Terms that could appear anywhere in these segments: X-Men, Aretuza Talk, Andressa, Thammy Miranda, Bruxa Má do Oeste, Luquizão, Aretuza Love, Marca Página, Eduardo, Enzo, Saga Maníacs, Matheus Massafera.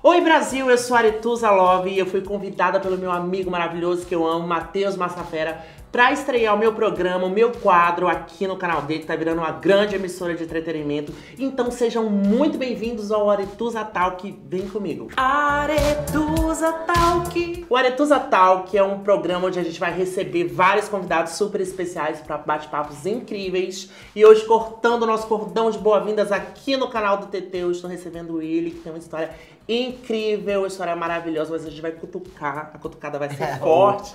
Oi Brasil, eu sou a Aretuza Love e eu fui convidada pelo meu amigo maravilhoso que eu amo, Matheus Massafera, pra estrear o meu programa, o meu quadro aqui no canal dele, que tá virando uma grande emissora de entretenimento. Então sejam muito bem-vindos ao Aretuza Talk, vem comigo. Aretuza Talk. O Aretuza Talk é um programa onde a gente vai receber vários convidados super especiais pra bate-papos incríveis. E hoje, cortando o nosso cordão de boas-vindas aqui no canal do TT, eu estou recebendo ele, que tem uma história incrível, uma história maravilhosa, mas a gente vai cutucar, a cutucada vai ser forte.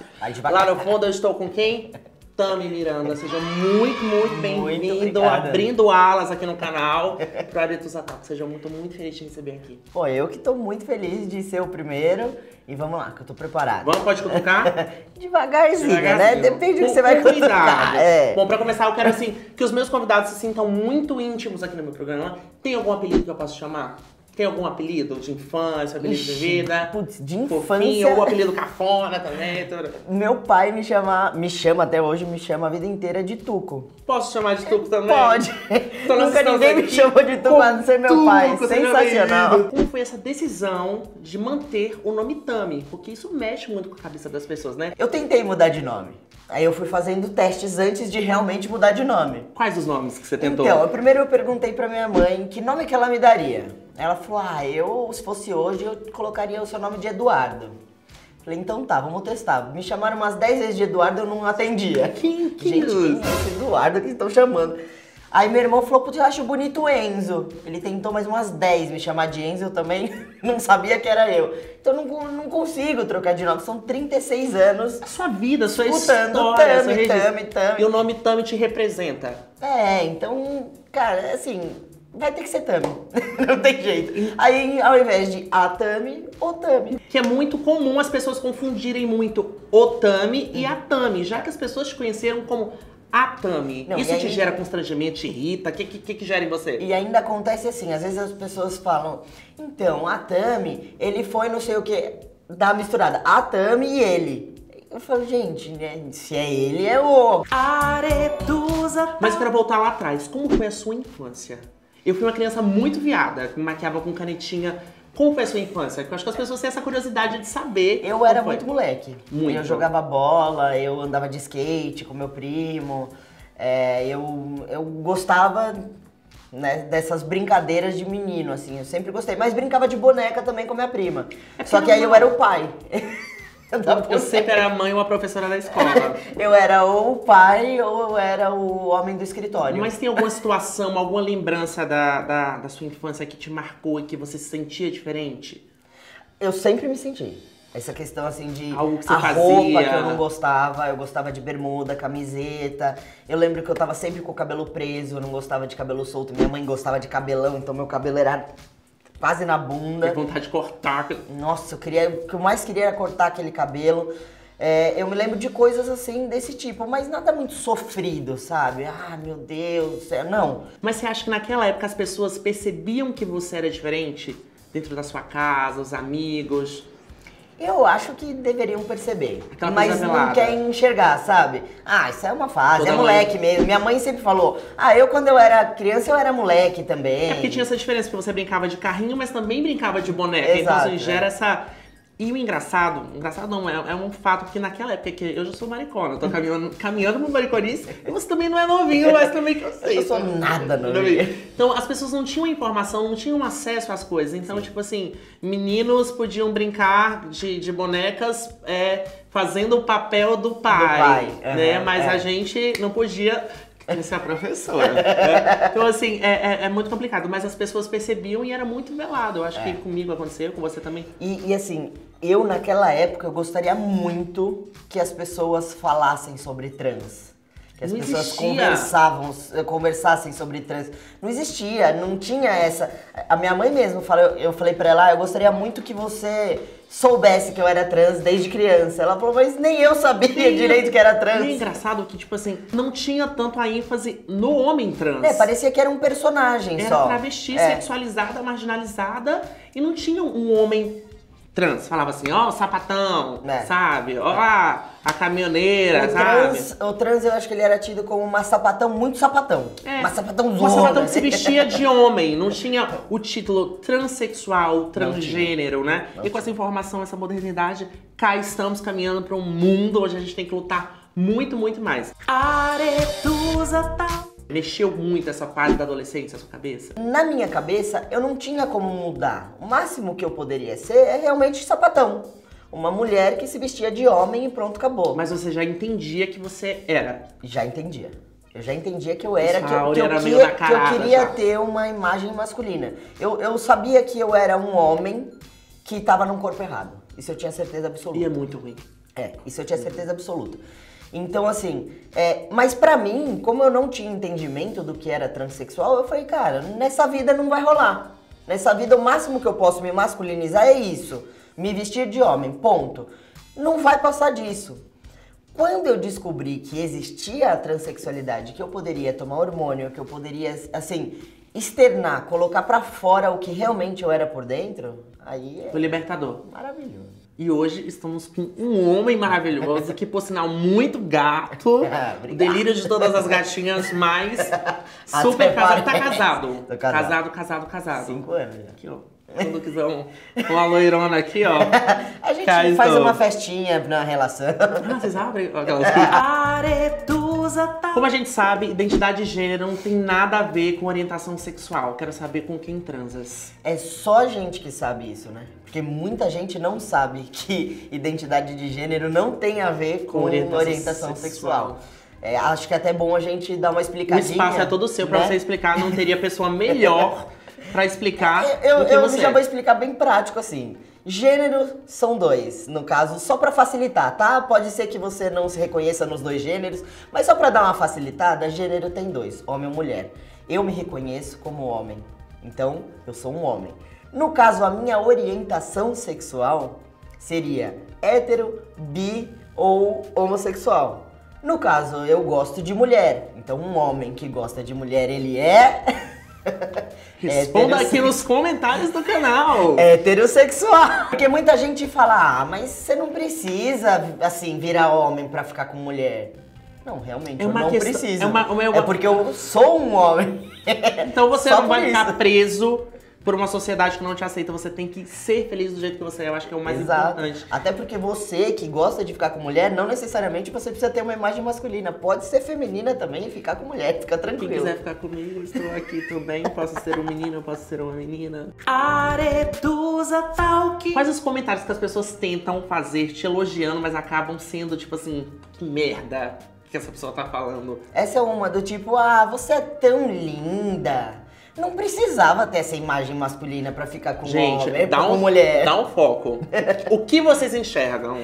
Lá no fundo eu estou com quem? Thammy Miranda, seja muito bem-vindo, abrindo alas aqui no canal para o Aretuza Talk. Seja muito feliz de receber aqui. Pô, eu que tô muito feliz de ser o primeiro e vamos lá, que eu tô preparado. Vamos, pode cutucar? Devagarzinho, né? Depende do que você vai cutucar. É. Bom, para começar, eu quero assim, que os meus convidados se sintam muito íntimos aqui no meu programa. Tem algum apelido que eu posso chamar? Tem algum apelido de infância, apelido de vida? Putz, de infância. Ou apelido cafona também. Tudo. Meu pai me chama até hoje, me chama a vida inteira de Tuco. Posso chamar de Tuco também? Pode. Então, nunca ninguém me chamou de Tuco, a não ser meu pai. Sensacional. Como foi essa decisão de manter o nome Thammy? Porque isso mexe muito com a cabeça das pessoas, né? Eu tentei mudar de nome. Aí eu fui fazendo testes antes de realmente mudar de nome. Quais os nomes que você tentou? Então, primeiro eu perguntei pra minha mãe que nome que ela me daria. Ela falou, ah, eu, se fosse hoje, eu colocaria o seu nome de Eduardo. Falei, então tá, vamos testar. Me chamaram umas 10 vezes de Eduardo, eu não atendia. Gente, quem é esse Eduardo que estão chamando? Aí meu irmão falou, putz, eu acho bonito o Enzo. Ele tentou mais umas 10 me chamar de Enzo, eu também não sabia que era eu. Então não consigo trocar de nome, são 36 anos. A sua vida, a sua história. Thammy. E o nome Thammy te representa. É, então, cara, assim... Vai ter que ser Thammy, não tem jeito. Aí, ao invés de a Thammy, o Thammy. Que é muito comum as pessoas confundirem muito o Thammy e a Thammy, já que as pessoas te conheceram como a Thammy. Não, isso te gera constrangimento, te irrita? O que gera em você? E ainda acontece assim, às vezes as pessoas falam, então, a Thammy, ele foi não sei o que, dá misturada, a Thammy e ele. Eu falo, gente, né? Se é ele, é o... Aretuza... Mas pra voltar lá atrás, como foi a sua infância? Eu fui uma criança muito viada, me maquiava com canetinha. Como foi a sua infância? Eu acho que as pessoas têm essa curiosidade de saber. Eu era muito moleque. Muito. Eu jogava bola, eu andava de skate com meu primo. É, eu gostava, né, dessas brincadeiras de menino, assim. Eu sempre gostei. Mas brincava de boneca também com minha prima. Só que aí eu era o pai. Eu sempre era a mãe ou a professora da escola. Eu era ou o pai ou eu era o homem do escritório. Mas tem alguma situação, alguma lembrança da sua infância que te marcou e que você se sentia diferente? Eu sempre me senti. Essa questão assim de algo que você fazia, roupa que eu não gostava. Eu gostava de bermuda, camiseta. Eu lembro que eu tava sempre com o cabelo preso, eu não gostava de cabelo solto. Minha mãe gostava de cabelão, então meu cabelo era... quase na bunda. Tem vontade de cortar. Nossa, o que eu mais queria era cortar aquele cabelo. É, eu me lembro de coisas assim, desse tipo, mas nada muito sofrido, sabe? Ah, meu Deus do céu, não. Mas você acha que naquela época as pessoas percebiam que você era diferente? Dentro da sua casa, os amigos? Eu acho que deveriam perceber, mas não querem enxergar, sabe? Ah, isso é uma fase, é moleque mesmo. Minha mãe sempre falou, ah, eu quando eu era criança, eu era moleque também. É porque tinha essa diferença, porque você brincava de carrinho, mas também brincava de boneca. Exato, então isso gera essa... E o engraçado não, é um fato que naquela época, que eu já sou maricona, eu tô caminhando pro mariconice, e você também não é novinho, mas também que eu sei. Eu sou nada novinho. Então as pessoas não tinham informação, não tinham acesso às coisas, então tipo assim, meninos podiam brincar de bonecas, fazendo o papel do pai, né, mas a gente não podia... Essa é a professora. Né? Então, assim, é muito complicado. Mas as pessoas percebiam e era muito velado. Eu acho que comigo aconteceu, com você também. E assim, eu naquela época, eu gostaria muito que as pessoas falassem sobre trans. Que as pessoas conversassem sobre trans. Não existia, não tinha essa... A minha mãe mesmo, eu falei pra ela, eu gostaria muito que você... soubesse que eu era trans desde criança. Ela falou, mas nem eu sabia direito que era trans. E é engraçado que, tipo assim, não tinha tanto a ênfase no homem trans. É, parecia que era um personagem só. Era travesti, sexualizada, marginalizada, e não tinha um homem trans. Falava assim, ó, o sapatão, sabe? Ó, a caminhoneira, sabe? O trans, eu acho que ele era tido como uma sapatão, muito sapatão. É. Uma sapatão zona. Uma sapatão que se vestia de homem. Não tinha o título transexual, transgênero, né? E com essa informação, essa modernidade, cá estamos caminhando para um mundo onde a gente tem que lutar muito, muito mais. Aretuza Talk. Mexeu muito essa parte da adolescência, a sua cabeça? Na minha cabeça, eu não tinha como mudar. O máximo que eu poderia ser é realmente sapatão. Uma mulher que se vestia de homem e pronto, acabou. Mas você já entendia que você era? Já entendia. Eu já entendia que eu era, que eu queria ter uma imagem masculina. Eu sabia que eu era um homem que estava num corpo errado. Isso eu tinha certeza absoluta. E é muito ruim. É, isso eu tinha certeza absoluta. Então, assim, mas pra mim, como eu não tinha entendimento do que era transexual, eu falei, cara, nessa vida não vai rolar. Nessa vida, o máximo que eu posso me masculinizar é isso. Me vestir de homem, ponto. Não vai passar disso. Quando eu descobri que existia a transexualidade, que eu poderia tomar hormônio, que eu poderia, assim, externar, colocar pra fora o que realmente eu era por dentro, aí é... Foi libertador. Maravilhoso. E hoje estamos com um homem maravilhoso, que por sinal muito gato, o delírio de todas as gatinhas, mas super casado. Tá casado. Tô casado. Casado. 5 anos já. Aqui, ó. O Luquizão, uma loirona aqui, ó. A gente faz uma festinha na relação. Ah, vocês abrem? Aretuza Talk. Como a gente sabe, identidade de gênero não tem nada a ver com orientação sexual. Quero saber com quem transas. É só gente que sabe isso, né? Porque muita gente não sabe que identidade de gênero não tem a ver com orientação sexual. É, acho que é até bom a gente dar uma explicadinha. O espaço é todo seu, né? Pra você explicar, não teria pessoa melhor pra explicar. Eu já vou explicar bem prático assim. Gênero são dois, no caso, só pra facilitar, tá? Pode ser que você não se reconheça nos dois gêneros, mas só pra dar uma facilitada, gênero tem dois, homem ou mulher. Eu me reconheço como homem, então eu sou um homem. No caso, a minha orientação sexual seria hétero, bi ou homossexual. No caso, eu gosto de mulher. Então, um homem que gosta de mulher, ele é... Responda aqui nos comentários do canal. Heterossexual. Porque muita gente fala, ah, mas você não precisa, assim, virar homem pra ficar com mulher. Não, realmente, eu não preciso. É porque eu sou um homem. Então, você não vai ficar preso... Por uma sociedade que não te aceita, você tem que ser feliz do jeito que você é. Eu acho que é o mais importante. Até porque você que gosta de ficar com mulher, não necessariamente você precisa ter uma imagem masculina. Pode ser feminina também e ficar com mulher, fica tranquilo. Quem quiser ficar comigo, estou aqui também. Posso ser um menino, eu posso ser uma menina. Aretuza Talk. Quais os comentários que as pessoas tentam fazer te elogiando, mas acabam sendo tipo assim, que merda que essa pessoa tá falando? Essa é uma do tipo, ah, você é tão linda. Não precisava ter essa imagem masculina pra ficar com homem, com mulher. Dá um foco. O que vocês enxergam?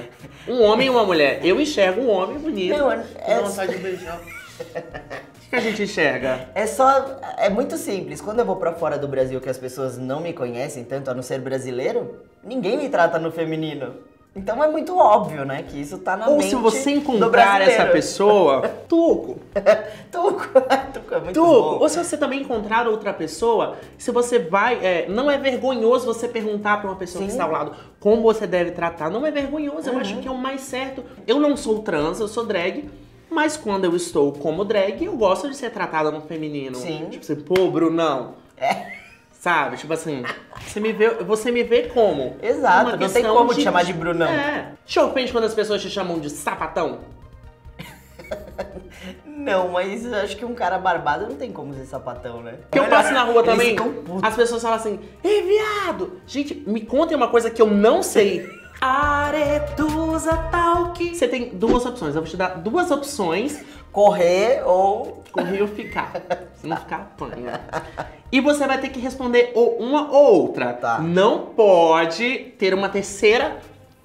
Um homem e uma mulher. Eu enxergo um homem bonito. Não, é vontade de beijar. O que a gente enxerga? É muito simples. Quando eu vou pra fora do Brasil, que as pessoas não me conhecem tanto, a não ser brasileiro, ninguém me trata no feminino. Então é muito óbvio, né, que isso tá na mente do brasileiro. Ou se você encontrar essa pessoa, Tuco. Tuco é muito bom. Ou se você também encontrar outra pessoa, se você vai... não é vergonhoso você perguntar pra uma pessoa que está ao lado como você deve tratar. Não é vergonhoso, eu acho que é o mais certo. Eu não sou trans, eu sou drag. Mas quando eu estou como drag, eu gosto de ser tratada no feminino. Sim. Tipo assim, pô, Brunão. Sabe? Tipo assim, você me vê como? Exato, não tem como te chamar de Brunão. É. Te ofende quando as pessoas te chamam de sapatão? Não, mas eu acho que um cara barbado não tem como ser sapatão, né? Porque eu passo na rua também, as pessoas falam assim, ei, viado! Gente, me contem uma coisa que eu não sei. Aretuza Talk. Você tem duas opções, eu vou te dar duas opções. Correr ou ficar. Se não ficar, apanha. E você vai ter que responder ou uma ou outra. Tá. Não pode ter uma terceira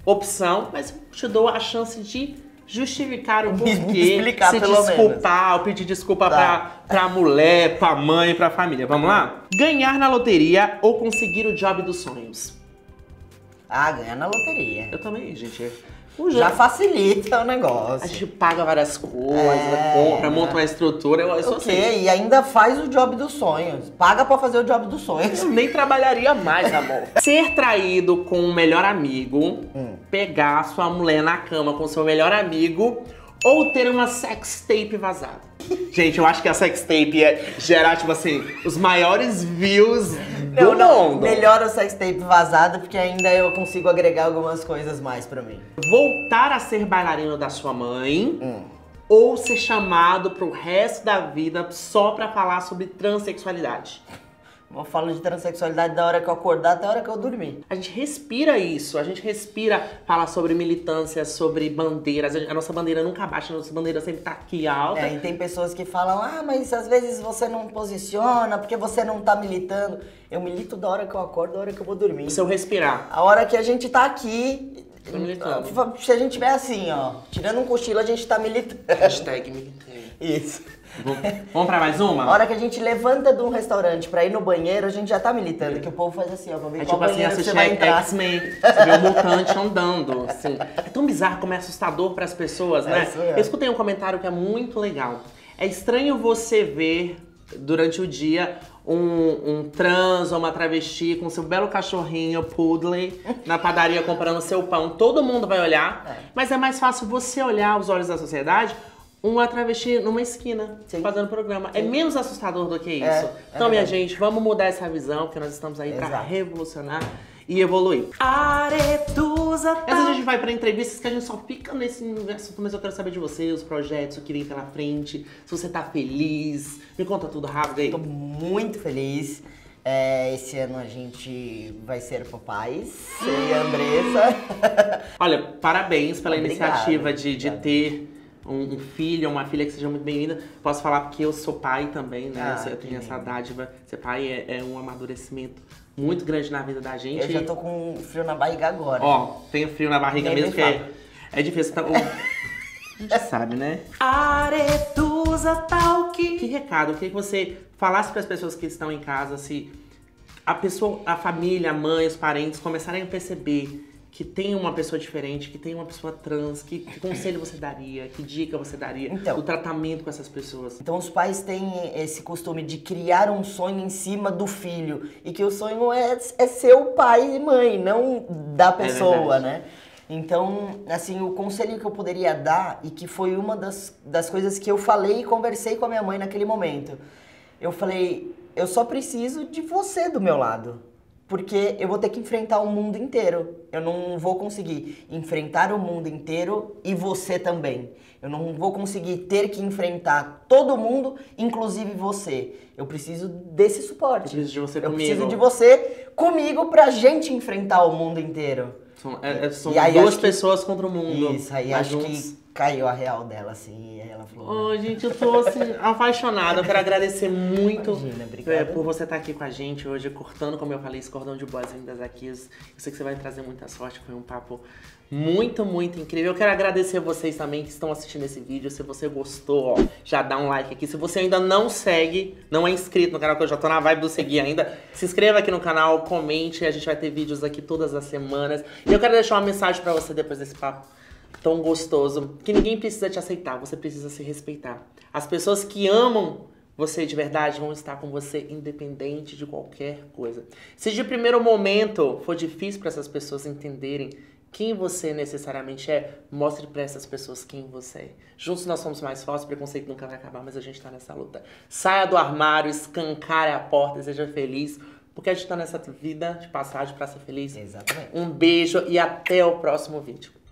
opção, mas eu te dou a chance de justificar o porquê, se desculpar, ou pedir desculpa pra mulher, pra mãe, pra família. Vamos lá? Ganhar na loteria ou conseguir o job dos sonhos? Ah, ganhar na loteria. Eu também, gente. Já facilita o negócio. A gente paga várias coisas, compra, monta uma estrutura. Eu sou assim. E ainda faz o job dos sonhos. Paga pra fazer o job dos sonhos. Eu nem trabalharia mais, amor. Ser traído com o melhor amigo, pegar sua mulher na cama com seu melhor amigo ou ter uma sextape vazada. Gente, eu acho que a sextape ia gerar, tipo assim, os maiores views do mundo. Melhor a sextape vazada, porque ainda eu consigo agregar algumas coisas mais pra mim. Voltar a ser bailarino da sua mãe ou ser chamado pro resto da vida só pra falar sobre transexualidade. Eu falo de transexualidade da hora que eu acordar até a hora que eu dormir. A gente respira isso, a gente respira falar sobre militância, sobre bandeiras. A nossa bandeira nunca baixa, a nossa bandeira sempre tá aqui alta. É, e tem pessoas que falam, ah, mas às vezes você não posiciona, porque você não tá militando. Eu milito da hora que eu acordo, da hora que eu vou dormir. Se eu respirar. A hora que a gente tá aqui... Militando. Se a gente tiver assim, ó, tirando um cochilo, a gente tá militando. Hashtag militante. Isso. Vamos pra mais uma? A hora que a gente levanta de um restaurante pra ir no banheiro, a gente já tá militando, que o povo faz assim, ó, pra ver qual banheiro assim, você vai entrar. X-Men, você vê um mutante andando, assim. É tão bizarro como é assustador pras pessoas, né? Isso, eu escutei um comentário que é muito legal. É estranho você ver, durante o dia, um trans ou uma travesti com seu belo cachorrinho, poodle, na padaria comprando seu pão. Todo mundo vai olhar, mas é mais fácil você olhar aos olhos da sociedade uma travesti numa esquina, fazendo programa. Sim. É menos assustador do que isso. Então, minha gente, vamos mudar essa visão, porque nós estamos aí pra revolucionar e evoluir. Aretuza Talk. Essa a gente vai pra entrevistas que a gente só fica nesse universo, mas eu quero saber de você, os projetos, o que vem pela frente, se você tá feliz. Me conta tudo rápido aí. Tô muito feliz. Esse ano a gente vai ser papais, eu e a Andressa. Olha, parabéns pela iniciativa de ter um filho, uma filha que seja muito bem-vinda. Posso falar porque eu sou pai também, né? Eu tenho essa dádiva. Ser pai é um amadurecimento muito grande na vida da gente. Eu já tô com frio na barriga agora. Ó, tenho frio na barriga mesmo, porque é difícil. Tá... A gente sabe, né? Aretuza Talk. Que recado? Eu queria que você falasse para as pessoas que estão em casa, se a família, a mãe, os parentes começarem a perceber que tem uma pessoa diferente, que tem uma pessoa trans, que conselho você daria, que dica você daria, então, o tratamento com essas pessoas? Então os pais têm esse costume de criar um sonho em cima do filho, e que o sonho é ser o pai e mãe, não da pessoa, né? Então, assim, o conselho que eu poderia dar, e que foi uma das coisas que eu falei e conversei com a minha mãe naquele momento, eu falei, eu só preciso de você do meu lado. Porque eu vou ter que enfrentar o mundo inteiro. Eu não vou conseguir enfrentar o mundo inteiro e você também. Eu não vou conseguir ter que enfrentar todo mundo, inclusive você. Eu preciso desse suporte. Eu preciso de você comigo. Eu preciso de você comigo pra gente enfrentar o mundo inteiro. São duas pessoas contra o mundo. Isso, aí acho que caiu a real dela, assim, e aí ela falou... Oh, gente, eu tô, assim, apaixonada. Eu quero agradecer muito. Imagina, por você estar aqui com a gente hoje, cortando, como eu falei, esse cordão de boas vindas aqui. Eu sei que você vai trazer muita sorte, foi um papo muito, muito incrível. Eu quero agradecer a vocês também que estão assistindo esse vídeo. Se você gostou, ó, já dá um like aqui. Se você ainda não segue, não é inscrito no canal, que eu já tô na vibe do seguir ainda, se inscreva aqui no canal, comente. A gente vai ter vídeos aqui todas as semanas. E eu quero deixar uma mensagem pra você depois desse papo tão gostoso, que ninguém precisa te aceitar, você precisa se respeitar. As pessoas que amam você de verdade vão estar com você independente de qualquer coisa. Se de primeiro momento for difícil para essas pessoas entenderem quem você necessariamente é, mostre para essas pessoas quem você é. Juntos nós somos mais fortes, o preconceito nunca vai acabar, mas a gente tá nessa luta. Saia do armário, escancare a porta, seja feliz, porque a gente tá nessa vida de passagem para ser feliz. Exatamente. Um beijo e até o próximo vídeo.